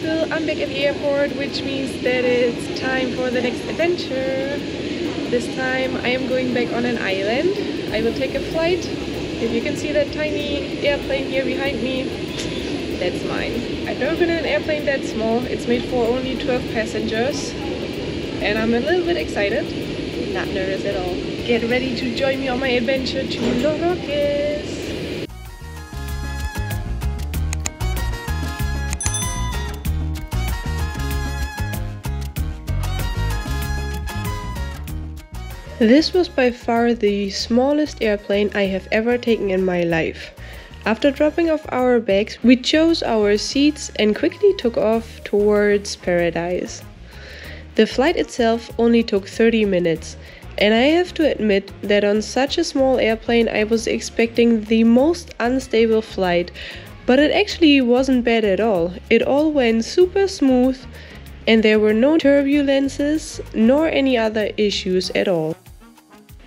so I'm back at the airport, which means that it's time for the next adventure. This time I am going back on an island. I will take a flight. If you can see that tiny airplane here behind me, that's mine. I've never been in an airplane that small. It's made for only 12 passengers. And I'm a little bit excited, not nervous at all. Get ready to join me on my adventure to Los Roques. This was by far the smallest airplane I have ever taken in my life. After dropping off our bags, we chose our seats and quickly took off towards paradise. The flight itself only took 30 minutes, and I have to admit that on such a small airplane I was expecting the most unstable flight, but it actually wasn't bad at all. It all went super smooth and there were no turbulences nor any other issues at all.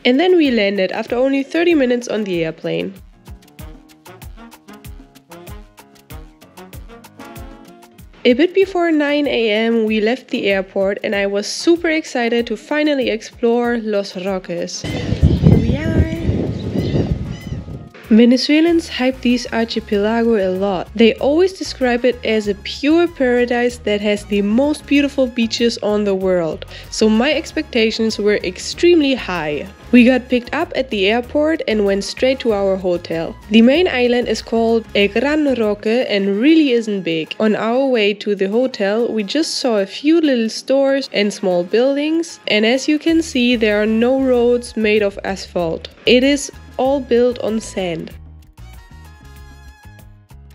And then we landed after only 30 minutes on the airplane. A bit before 9 AM we left the airport and I was super excited to finally explore Los Roques. Here we are! Venezuelans hype this archipelago a lot. They always describe it as a pure paradise that has the most beautiful beaches on the world. So my expectations were extremely high. We got picked up at the airport and went straight to our hotel. The main island is called El Gran Roque and really isn't big. On our way to the hotel, we just saw a few little stores and small buildings, and as you can see, there are no roads made of asphalt. It is all built on sand.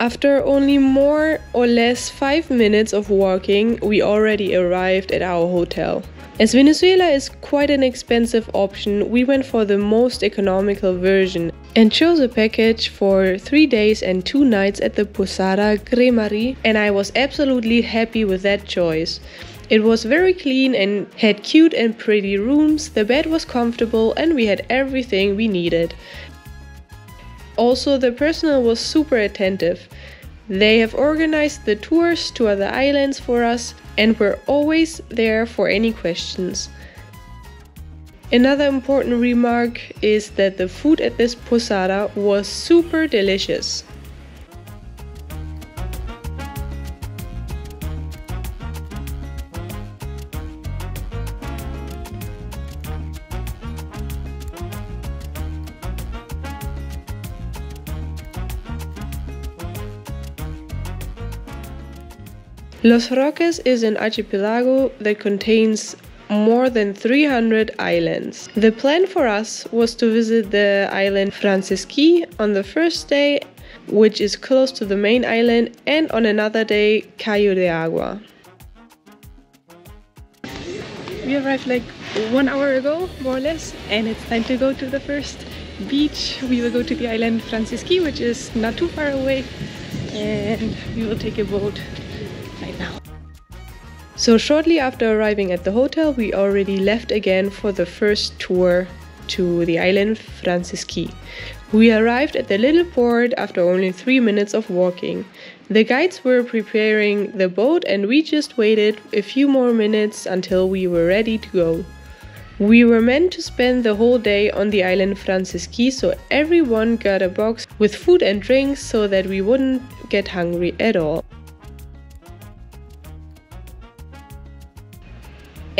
After only more or less 5 minutes of walking, we already arrived at our hotel. As Venezuela is quite an expensive option, we went for the most economical version and chose a package for 3 days and 2 nights at the Posada Cremari, and I was absolutely happy with that choice. It was very clean and had cute and pretty rooms, the bed was comfortable and we had everything we needed. Also, the personnel was super attentive. They have organized the tours to other islands for us and were always there for any questions. Another important remark is that the food at this posada was super delicious. Los Roques is an archipelago that contains more than 300 islands. The plan for us was to visit the island Francisqui on the first day, which is close to the main island, and on another day, Cayo de Agua. We arrived like 1 hour ago, more or less, and it's time to go to the first beach. We will go to the island Francisqui, which is not too far away, and we will take a boat. So shortly after arriving at the hotel, we already left again for the first tour to the island Francisqui. We arrived at the little port after only 3 minutes of walking. The guides were preparing the boat and we just waited a few more minutes until we were ready to go. We were meant to spend the whole day on the island Francisqui, so everyone got a box with food and drinks so that we wouldn't get hungry at all.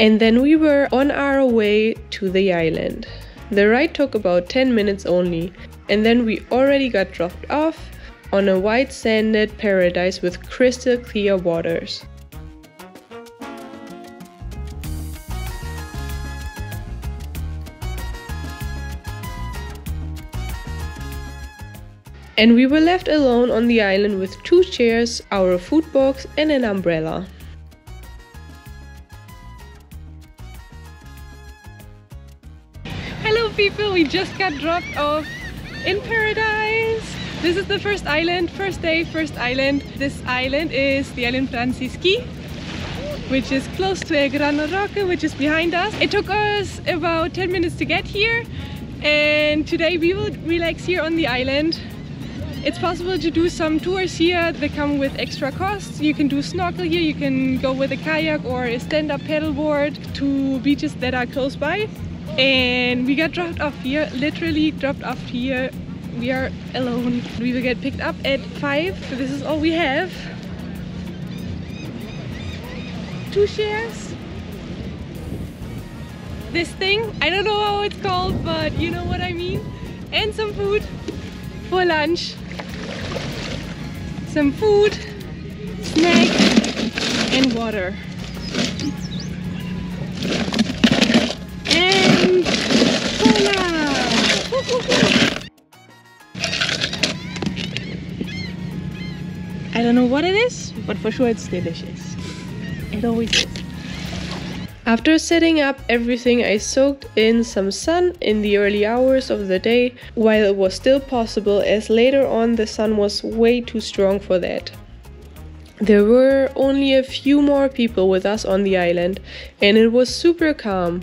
And then we were on our way to the island. The ride took about 10 minutes only, and then we already got dropped off on a white sanded paradise with crystal clear waters. And we were left alone on the island with 2 chairs, our food box and an umbrella. People, we just got dropped off in paradise. This is the first island, first day, first island. This island is the island Francisqui, which is close to El Gran Roque, which is behind us. It took us about 10 minutes to get here, and today we will relax here on the island It's possible to do some tours here. They come with extra costs. You can do snorkel here, you can go with a kayak or a stand-up paddleboard to beaches that are close by. And we got dropped off here, literally dropped off here. We are alone. We will get picked up at 5. So this is all we have. 2 shares. This thing, I don't know how it's called, but you know what I mean. And some food for lunch. Some food, snack, and water. And cola! I don't know what it is, but for sure it's delicious. It always is. After setting up everything, I soaked in some sun in the early hours of the day while it was still possible, as later on the sun was way too strong for that. There were only a few more people with us on the island and it was super calm.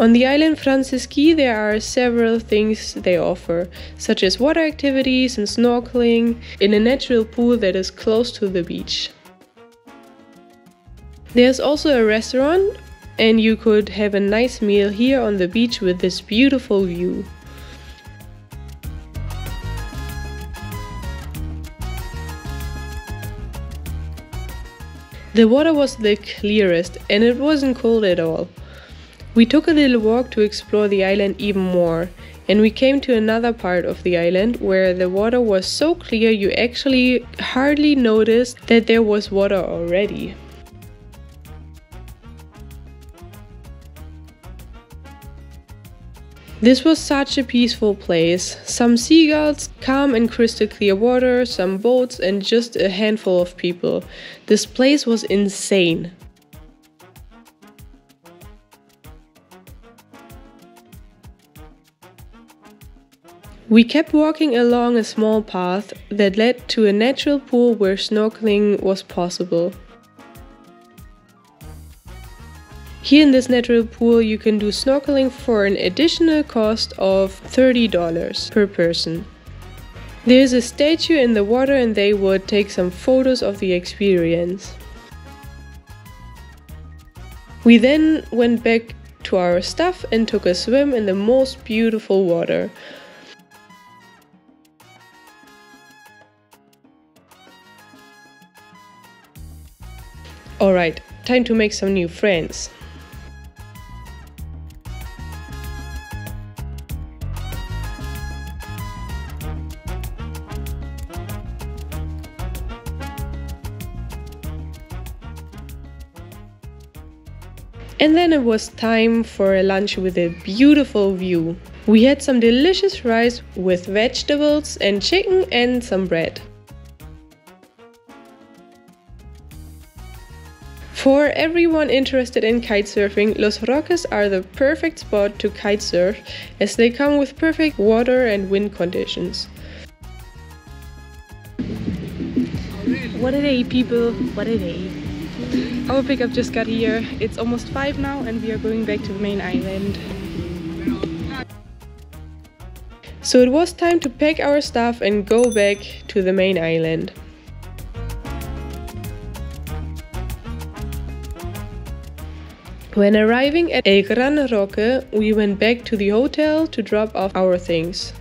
On the island Francisqui there are several things they offer, such as water activities and snorkeling in a natural pool that is close to the beach. There's also a restaurant and you could have a nice meal here on the beach with this beautiful view. The water was the clearest and it wasn't cold at all. We took a little walk to explore the island even more, and we came to another part of the island where the water was so clear you actually hardly noticed that there was water already. This was such a peaceful place. Some seagulls, calm and crystal clear water, some boats and just a handful of people. This place was insane. We kept walking along a small path that led to a natural pool where snorkeling was possible. Here in this natural pool you can do snorkeling for an additional cost of $30 per person. There is a statue in the water and they would take some photos of the experience. We then went back to our stuff and took a swim in the most beautiful water. Alright, time to make some new friends. And then it was time for a lunch with a beautiful view. We had some delicious rice with vegetables and chicken and some bread. For everyone interested in kitesurfing, Los Roques are the perfect spot to kitesurf as they come with perfect water and wind conditions. What a day, people! What a day! Our pickup just got here. It's almost 5 now and we are going back to the main island. So it was time to pack our stuff and go back to the main island. When arriving at El Gran Roque, we went back to the hotel to drop off our things.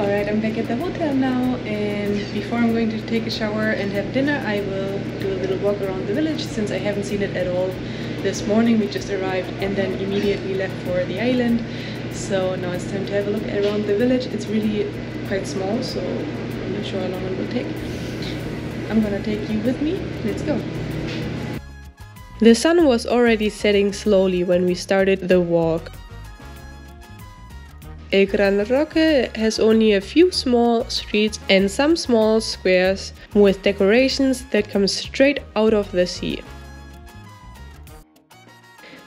Alright, I'm back at the hotel now, and before I'm going to take a shower and have dinner, I will do a little walk around the village since I haven't seen it at all. This morning we just arrived and then immediately left for the island. So now it's time to have a look around the village. It's really quite small, so I'm not sure how long it will take. I'm gonna take you with me. Let's go. The sun was already setting slowly when we started the walk. El Gran Roque has only a few small streets and some small squares with decorations that come straight out of the sea.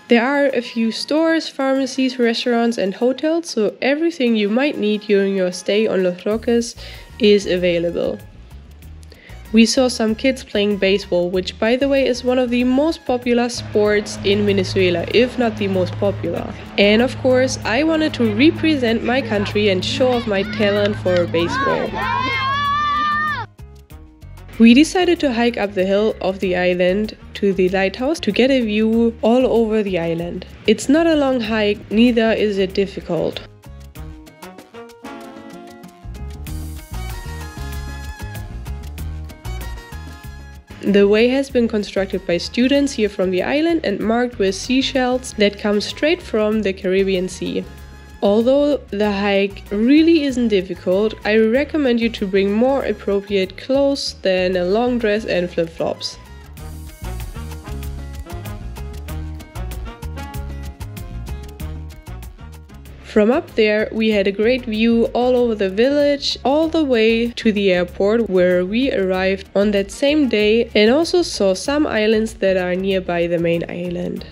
There are a few stores, pharmacies, restaurants and hotels, so everything you might need during your stay on Los Roques is available. We saw some kids playing baseball, which by the way is one of the most popular sports in Venezuela, if not the most popular. And of course, I wanted to represent my country and show off my talent for baseball. We decided to hike up the hill of the island to the lighthouse to get a view all over the island. It's not a long hike, neither is it difficult. The way has been constructed by students here from the island and marked with seashells that come straight from the Caribbean Sea. Although the hike really isn't difficult, I recommend you to bring more appropriate clothes than a long dress and flip-flops. From up there, we had a great view all over the village, all the way to the airport where we arrived on that same day, and also saw some islands that are nearby the main island.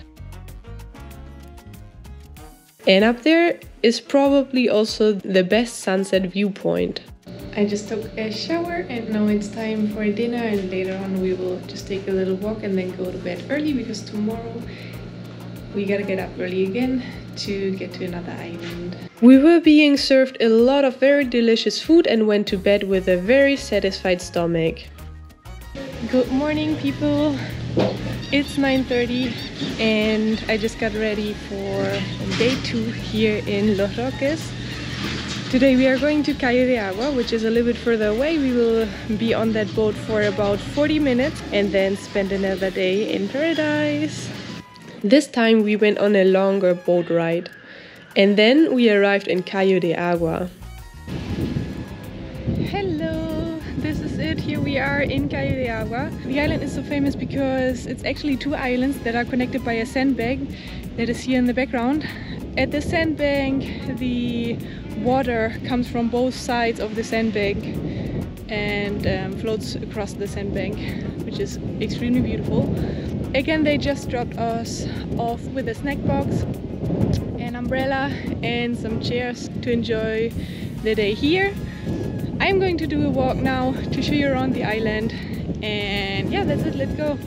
And up there is probably also the best sunset viewpoint. I just took a shower and now it's time for dinner, and later on we will just take a little walk and then go to bed early because tomorrow we gotta get up early again to get to another island. We were being served a lot of very delicious food and went to bed with a very satisfied stomach. Good morning, people. It's 9:30 and I just got ready for day 2 here in Los Roques. Today we are going to Cayo de Agua, which is a little bit further away. We will be on that boat for about 40 minutes and then spend another day in paradise. This time we went on a longer boat ride, and then we arrived in Cayo de Agua. Hello, this is it. Here we are in Cayo de Agua. The island is so famous because it's actually 2 islands that are connected by a sandbank that is here in the background. At the sandbank, the water comes from both sides of the sandbank and floats across the sandbank, which is extremely beautiful. Again, they just dropped us off with a snack box, an umbrella and some chairs to enjoy the day here. I'm going to do a walk now to show you around the island, and yeah, that's it, let's go.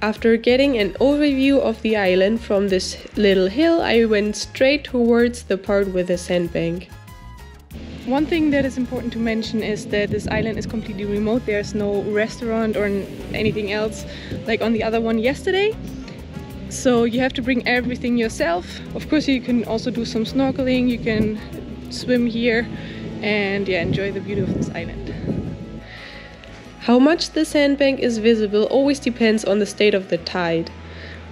After getting an overview of the island from this little hill, I went straight towards the part with the sandbank. One thing that is important to mention is that this island is completely remote. There's no restaurant or anything else like on the other one yesterday. So you have to bring everything yourself. Of course, you can also do some snorkeling, you can swim here and yeah, enjoy the beauty of this island. How much the sandbank is visible always depends on the state of the tide.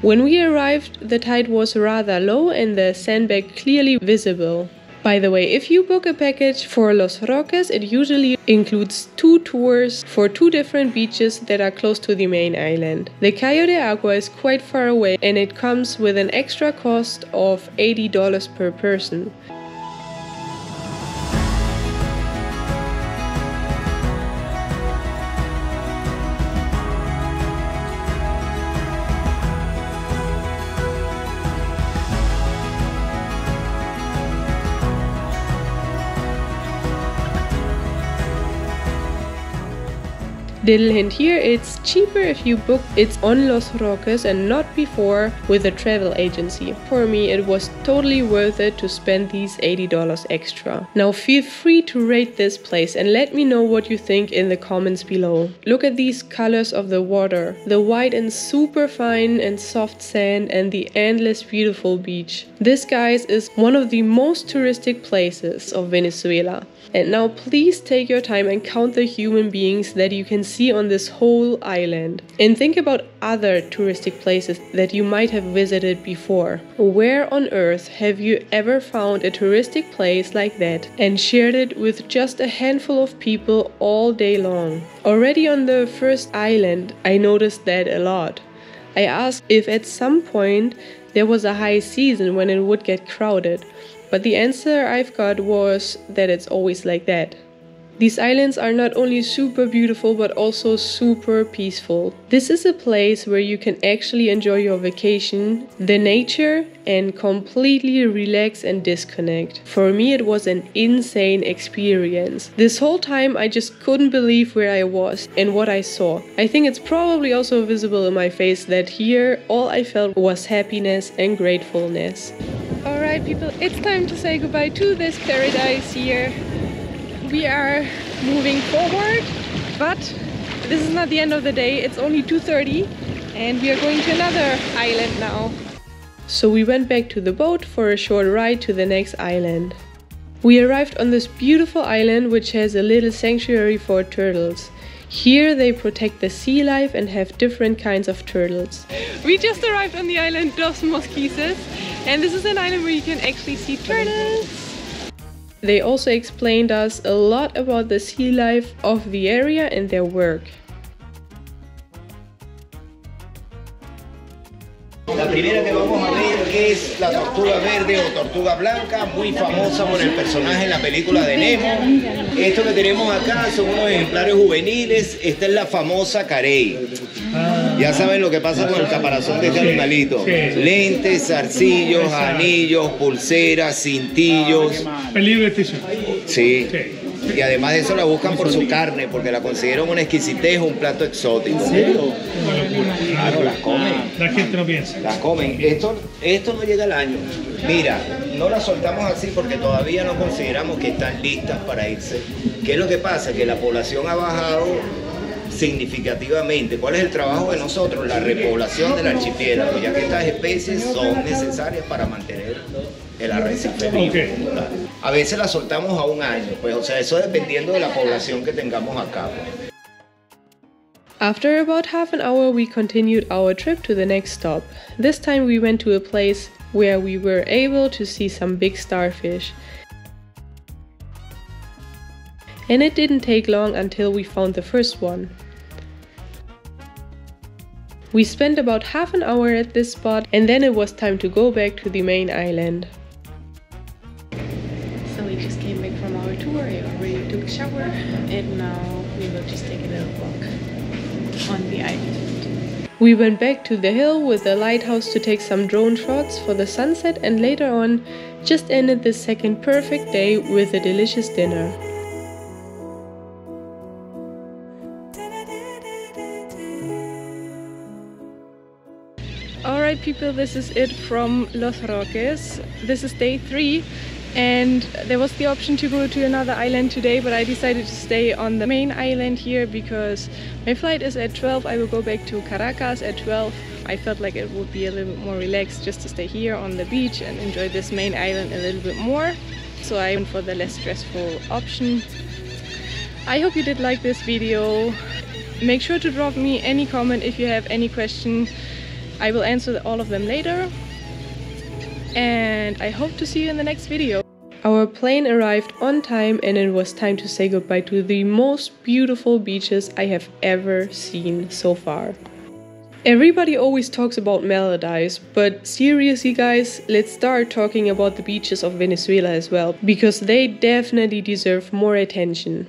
When we arrived, the tide was rather low and the sandbank clearly visible. By the way, if you book a package for Los Roques, it usually includes 2 tours for 2 different beaches that are close to the main island. The Cayo de Agua is quite far away and it comes with an extra cost of $80 per person. Little hint here, it's cheaper if you book it on Los Roques and not before with a travel agency. For me, it was totally worth it to spend these $80 extra. Now feel free to rate this place and let me know what you think in the comments below. Look at these colors of the water, the white and super fine and soft sand and the endless beautiful beach. This, guys, is one of the most touristic places of Venezuela. And now please take your time and count the human beings that you can see on this whole island, and think about other touristic places that you might have visited before. Where on earth have you ever found a touristic place like that and shared it with just a handful of people all day long? Already on the first island, I noticed that a lot. I asked if at some point there was a high season when it would get crowded, but the answer I've got was that it's always like that. These islands are not only super beautiful but also super peaceful. This is a place where you can actually enjoy your vacation, the nature, and completely relax and disconnect. For me it was an insane experience. This whole time I just couldn't believe where I was and what I saw. I think it's probably also visible in my face that here all I felt was happiness and gratefulness. Alright people, it's time to say goodbye to this paradise here. We are moving forward, but this is not the end of the day. It's only 2:30 and we are going to another island now. So we went back to the boat for a short ride to the next island. We arrived on this beautiful island which has a little sanctuary for turtles. Here they protect the sea life and have different kinds of turtles. We just arrived on the island Dos Mosquises, and this is an island where you can actually see turtles. They also explained us a lot about the sea life of the area and their work. La primera que vamos a ver es la tortuga verde o tortuga blanca, muy famosa por el personaje en la película de Nemo. Esto que tenemos acá son unos ejemplares juveniles. Esta es la famosa carey. Ya saben lo que pasa con el caparazón de este animalito. Lentes, zarcillos, anillos, pulseras, cintillos. Sí. Y además de eso la buscan por su carne, porque la consideran una exquisitez, un plato exótico. ¿En serio? Claro, las comen. La gente no piensa. Las comen. Esto no llega al año. Mira, no las soltamos así porque todavía no consideramos que están listas para irse. ¿Qué es lo que pasa? Que la población ha bajado significativamente. ¿Cuál es el trabajo de nosotros? La repoblación del archipiélago, ya que estas especies son necesarias para mantener el arrecife vivo. Okay. A veces la soltamos a un año, pues, o sea, eso dependiendo de la población que tengamos acá. Pues. After about half an hour we continued our trip to the next stop. This time we went to a place where we were able to see some big starfish. And it didn't take long until we found the first one. We spent about half an hour at this spot and then it was time to go back to the main island. So we just came back from our tour, I already took a shower and now we will just take a little walk on the island. We went back to the hill with the lighthouse to take some drone shots for the sunset and later on just ended the second perfect day with a delicious dinner. Alright people, this is it from Los Roques. This is day 3 and there was the option to go to another island today, but I decided to stay on the main island here because my flight is at 12. I will go back to Caracas at 12. I felt like it would be a little bit more relaxed just to stay here on the beach and enjoy this main island a little bit more. So I went for the less stressful option. I hope you did like this video. Make sure to drop me any comment if you have any question. I will answer all of them later, and I hope to see you in the next video. Our plane arrived on time and it was time to say goodbye to the most beautiful beaches I have ever seen so far. Everybody always talks about Maldives, but seriously guys, let's start talking about the beaches of Venezuela as well, because they definitely deserve more attention.